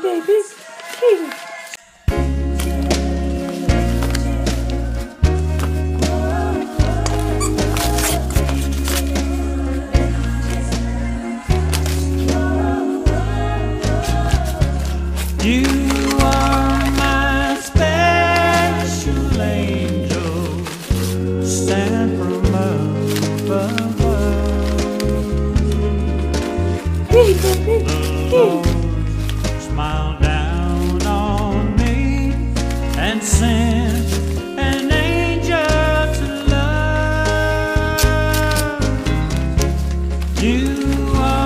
King, baby, King. You are my special angel, sent from above. The Lord smiled down on me and sent an angel to love. You are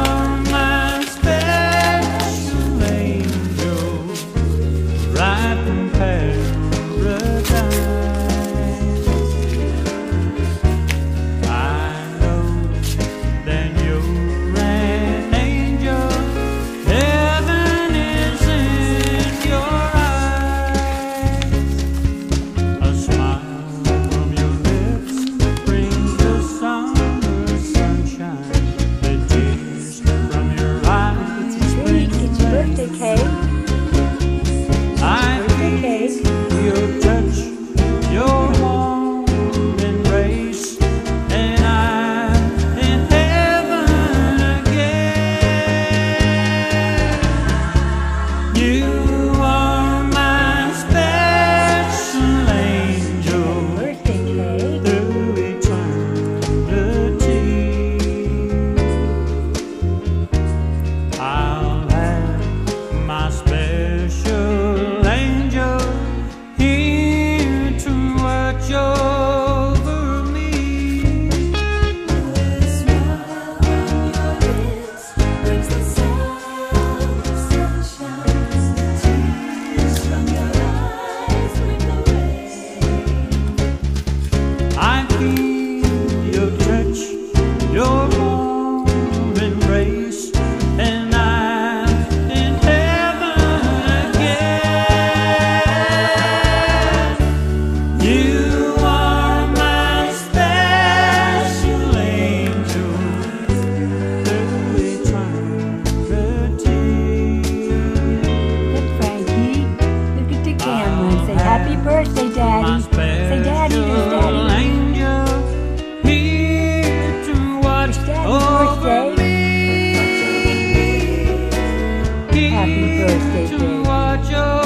happy birthday, baby.